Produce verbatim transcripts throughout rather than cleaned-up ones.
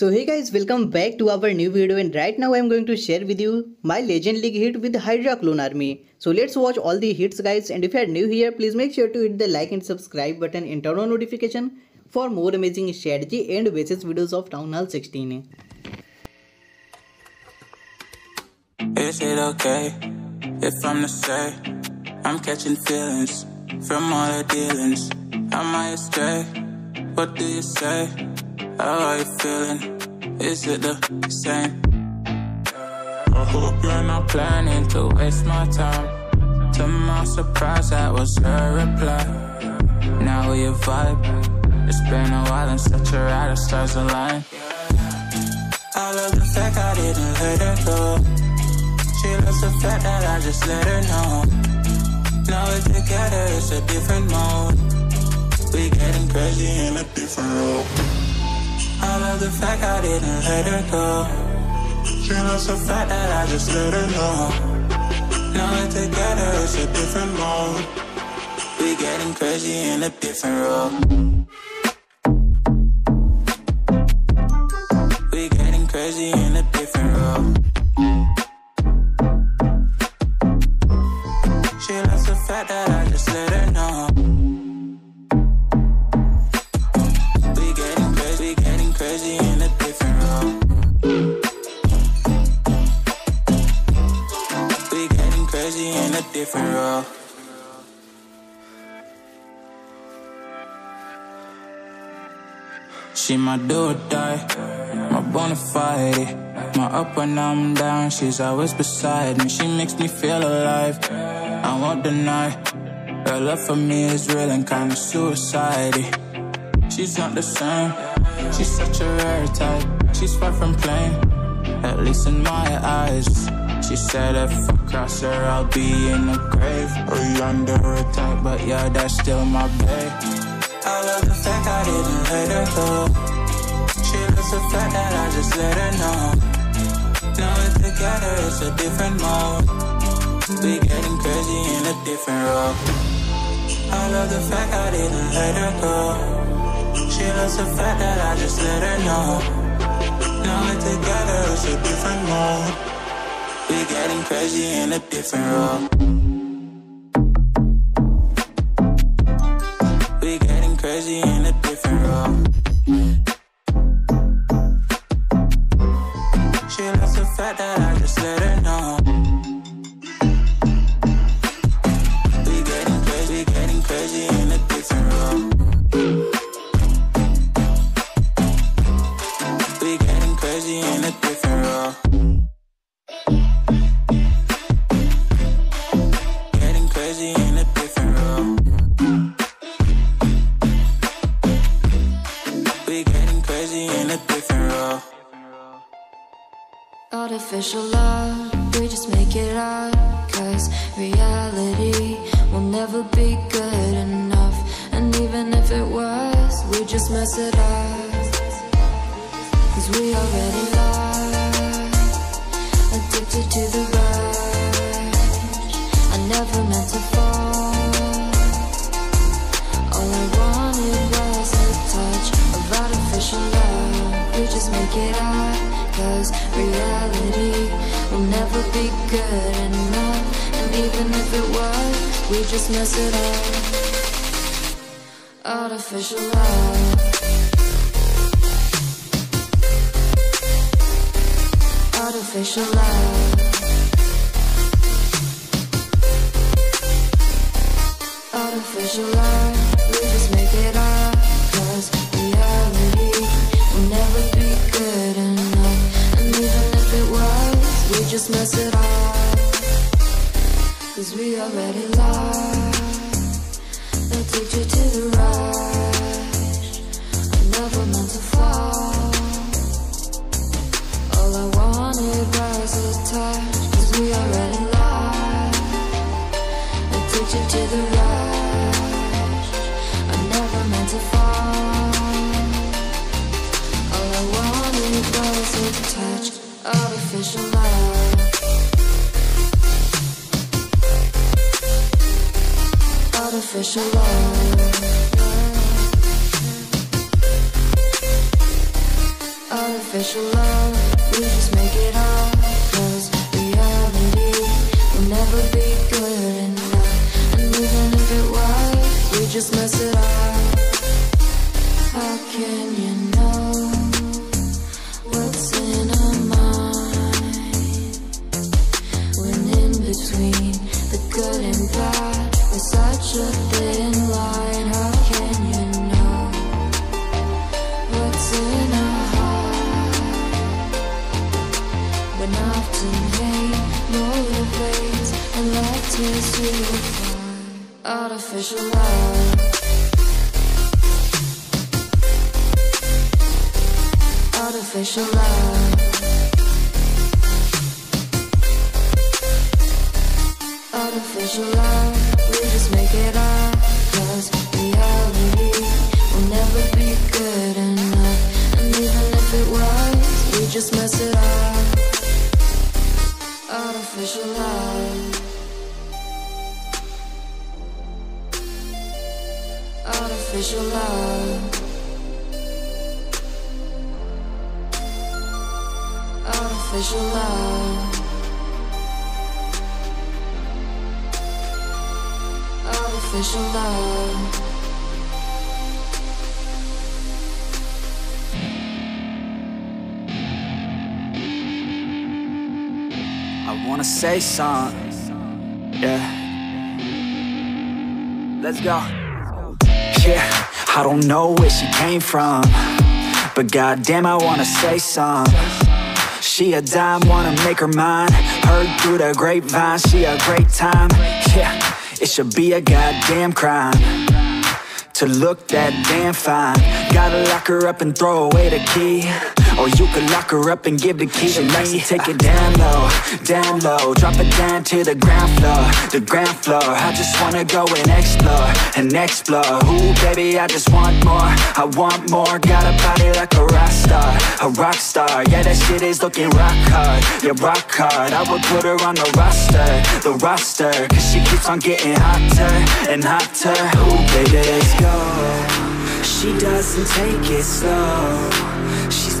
So hey guys, welcome back to our new video, and right now I am going to share with you my Legend League hit with Hydra clone army. So let's watch all the hits guys, and if you are new here please make sure to hit the like and subscribe button and turn on notification for more amazing strategy and basis videos of Town Hall sixteen. Is it okay if I'm to say I'm catching feelings from all the dealings? Am I astray? What do you say? How are you feeling? Is it the same? I hope you're not planning to waste my time. To my surprise, that was her reply. Now we a vibe. It's been a while and such a ride, the stars align. I love the fact I didn't let her go. She loves the fact that I just let her know. Now we're together, it's a different mode. We getting crazy in a different role. I love the fact I didn't let her go. She loves the fact that I just let her know. Now we're together, it's a different mode. We getting crazy in a different role. We getting crazy in a different role. She loves the fact that I just let her know. Different role. She my do or die, my bona fide, my up when I'm down. She's always beside me. She makes me feel alive. I won't deny her love for me is real and kind of suicidal. She's not the same. She's such a rare type. She's far from plain, at least in my eyes. She said if I cross her, I'll be in the grave or yonder attack, but yeah, that's still my babe. I love the fact I didn't let her go. She loves the fact that I just let her know. Now we're together, it's a different mode. We getting crazy in a different role. I love the fact I didn't let her go. She loves the fact that I just let her know. Now we're together, it's a different mode. We getting crazy in a different role. We getting crazy in a different role. She loves the fact that I just let her know. We getting crazy, we getting crazy in a different role. We getting crazy in a different role. Artificial love, we just make it up, cause reality will never be good enough. And even if it was, we just mess it up, cause we already lost, addicted to the rush. I never meant to fall, all I wanted was a touch of artificial love. We just make it up, cause reality will never be good enough. And even if it was, we just mess it up. Artificial love. Artificial love. Artificial love. We just make it up, cause reality will never be good enough. Just mess it up, cause we already lost, addicted to the rush. I never meant to fall, all I wanted was a touch. Cause we already lost, addicted to the rush. I never meant to fall, all I wanted was a touch. Artificial love. Artificial love. Artificial love. artificial love, we just make it up, cause reality will never be good enough. And even if it was, we just mess it up. How can you know what's in our mind when in between the good and bad is such a thin line? How can you know what's in our heart when often hate motivates and love tears you find artificial love? Artificial love, artificial love, we just make it up, cause reality will never be good enough. And even if it was, we just mess it up. Artificial love, artificial love, artificial love, artificial love. I wanna say something, yeah. Let's go. Yeah, I don't know where she came from, but goddamn, I wanna say something. She a dime, wanna make her mine. Heard through the grapevine, she a great time. Yeah, it should be a goddamn crime to look that damn fine. Gotta lock her up and throw away the key, or you could lock her up and give the key to me. She likes to take it down low, down low. Drop it down to the ground floor, the ground floor. I just wanna go and explore, and explore. Ooh, baby, I just want more, I want more. Got a body like a rock star, a rock star. Yeah, that shit is looking rock hard, yeah, rock hard. I would put her on the roster, the roster, cause she keeps on getting hotter, and hotter. Ooh, baby, let's go. She doesn't take it slow, she's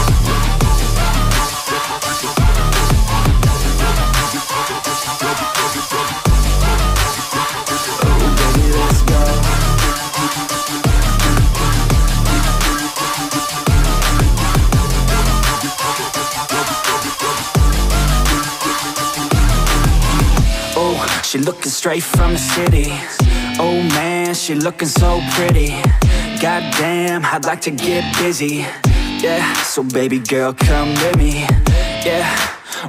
She looking straight from the city. Oh man, she looking so pretty. Goddamn, I'd like to get busy. Yeah, so baby girl, come with me. Yeah,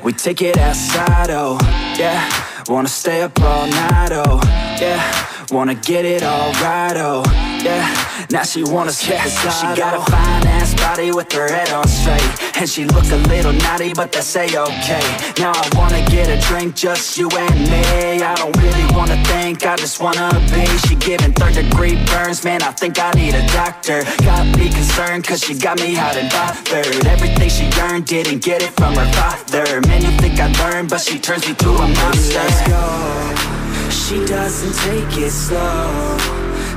we take it outside, oh yeah. Wanna stay up all night, oh yeah. Wanna get it all right, oh yeah. Now she wanna skip the slide. She got a fine ass body with her head on straight, and she look a little naughty, but that's a-okay. Now I wanna get a drink, just you and me. I don't really wanna think, I just wanna be. She giving third degree burns, man, I think I need a doctor. Got me concerned, cause she got me hot and bothered. Everything she earned, didn't get it from her father. Man, you think I learned, but she turns me to a monster. Let's go. She doesn't take it slow,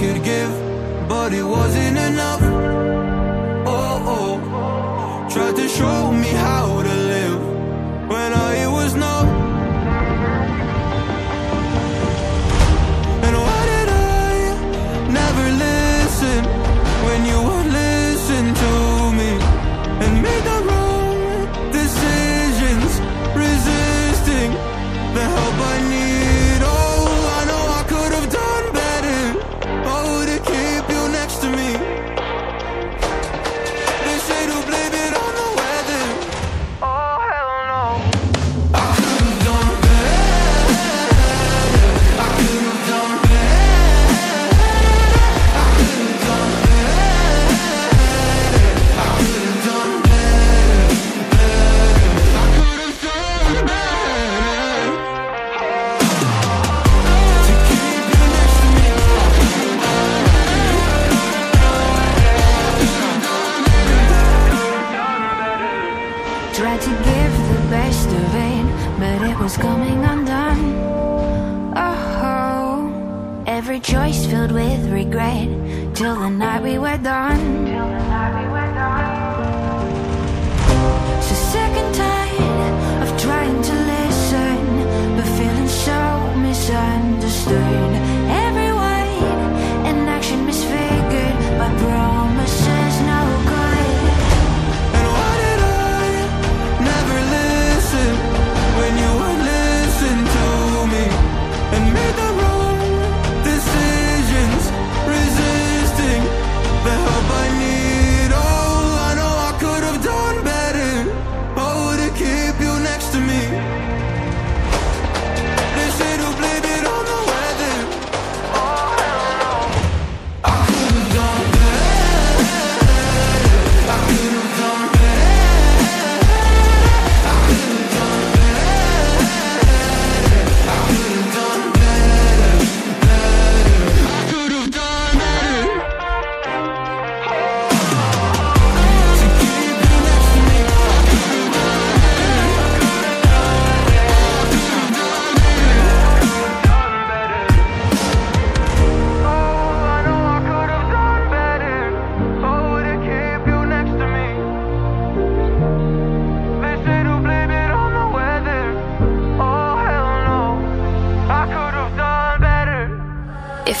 could give, but it wasn't enough. Oh, oh, tried to show me how to live when all it was numb. And why did I never listen when you would listen to me and make the wrong decisions, resisting the help I need? Tried to give the best of it, but it was coming undone. Oh, every choice filled with regret till the night we were done. Till the night we were done. So sick and tired of trying to listen, but feeling so misunderstood. Every word and action misfigured by promises no good. When you would listen to me and made the wrong decisions, resisting the help I need. Oh, I know I could have done better. Oh, to keep you next to me. They say to blame it on the weather. Oh, hell no. I could have done better. I could have done better. If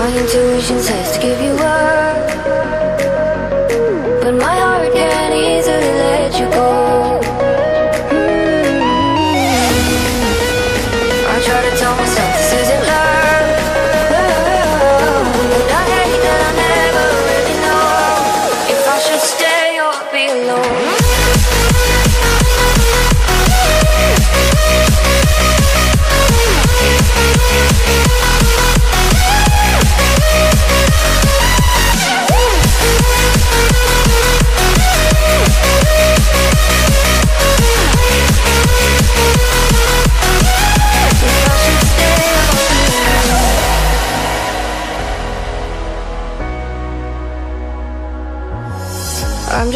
My intuition says to give you up, but my heart can't easily let you go. Mm-hmm. I try to tell myself this isn't love, but I hate that I never really know if I should stay or be alone. I'm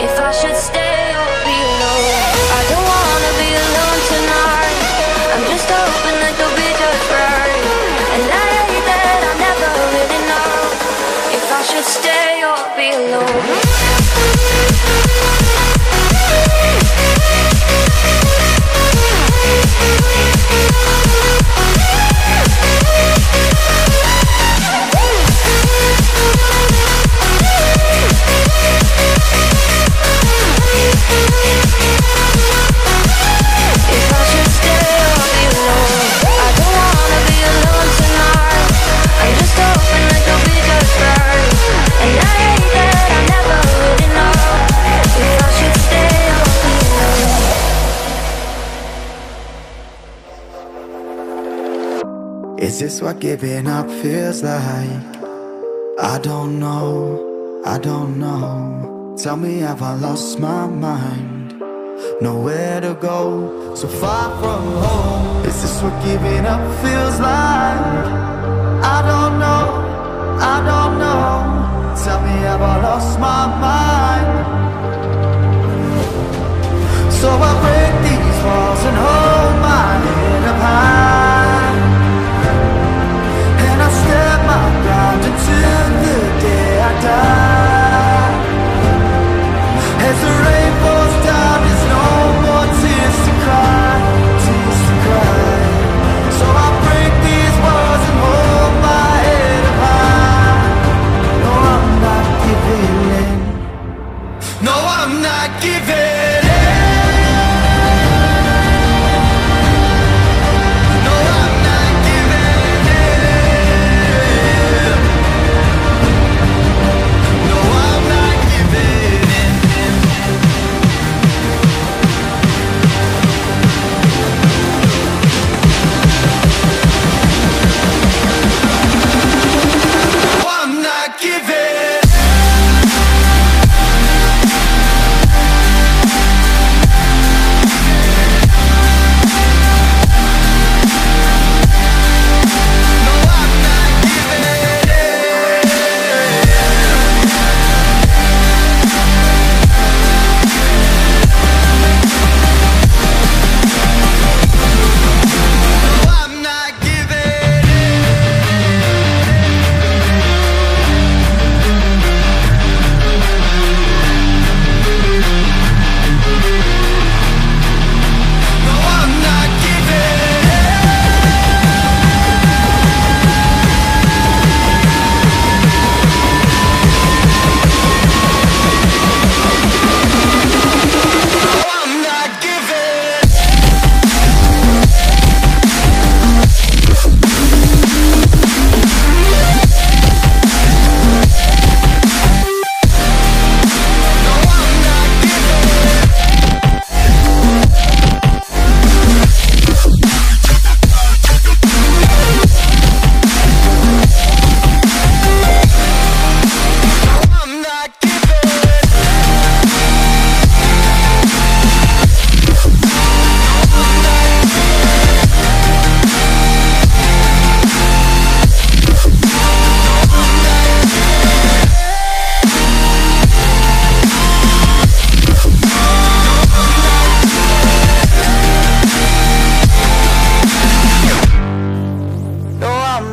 If I should stay or be alone. I don't wanna be alone. Is this what giving up feels like? I don't know, I don't know. Tell me, have I lost my mind? Nowhere to go, so far from home. Is this what giving up feels like? I don't know, I don't know. Tell me, have I lost my mind? So I break these walls and hold my head up high. As the rain falls down, there's no more tears to cry, tears to cry. So I break these walls and hold my head up high. No, I'm not giving in. No, I'm not giving in.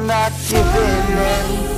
Not giving in.